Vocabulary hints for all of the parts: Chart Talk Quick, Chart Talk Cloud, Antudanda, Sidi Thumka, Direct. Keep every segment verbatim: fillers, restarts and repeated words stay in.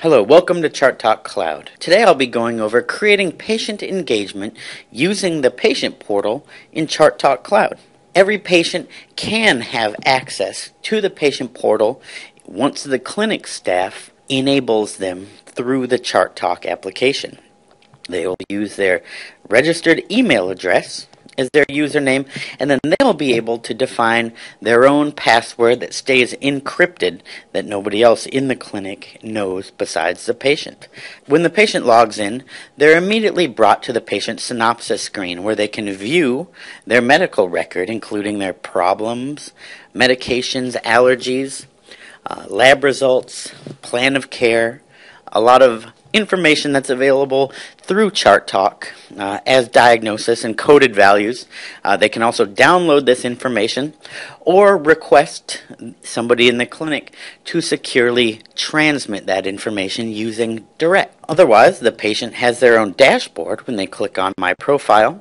Hello, welcome to Chart Talk Cloud. Today I'll be going over creating patient engagement using the patient portal in Chart Talk Cloud. Every patient can have access to the patient portal once the clinic staff enables them through the Chart Talk application. They will use their registered email address as their username, and then they'll be able to define their own password that stays encrypted, that nobody else in the clinic knows besides the patient. When the patient logs in, they're immediately brought to the patient synopsis screen where they can view their medical record, including their problems, medications, allergies, uh, lab results, plan of care, a lot of information that's available through Chart Talk uh, as diagnosis and coded values. Uh, they can also download this information or request somebody in the clinic to securely transmit that information using Direct. Otherwise, the patient has their own dashboard. When they click on My Profile,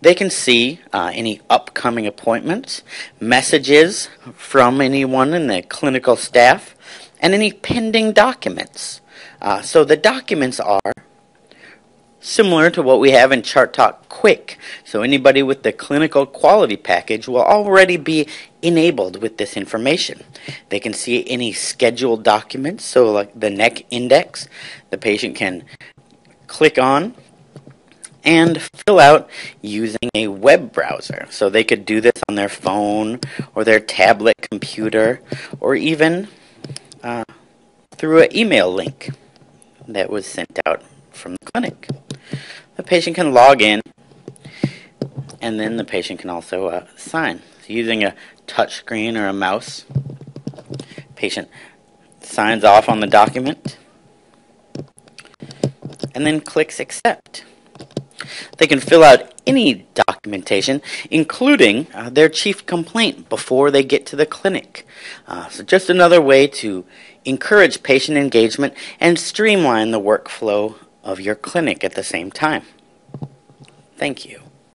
they can see uh, any upcoming appointments, messages from anyone in the clinical staff, and any pending documents. Uh, so the documents are similar to what we have in Chart Talk Quick. So anybody with the clinical quality package will already be enabled with this information. They can see any scheduled documents, so like the neck index, the patient can click on and fill out using a web browser. So they could do this on their phone or their tablet computer, or even uh, through an email link that was sent out from the clinic. The patient can log in, and then the patient can also uh, sign. So using a touchscreen or a mouse, patient signs off on the document and then clicks accept. They can fill out any documentation, including uh, their chief complaint, before they get to the clinic. Uh, so just another way to encourage patient engagement and streamline the workflow of your clinic at the same time. Thank you.